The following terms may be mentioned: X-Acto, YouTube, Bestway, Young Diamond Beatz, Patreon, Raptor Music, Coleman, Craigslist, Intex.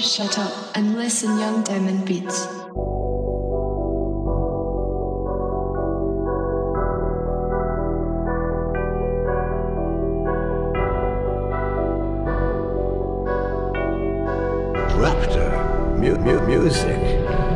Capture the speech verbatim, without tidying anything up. shut up and listen Young Diamond Beatz. Raptor Mu- Mu- Music.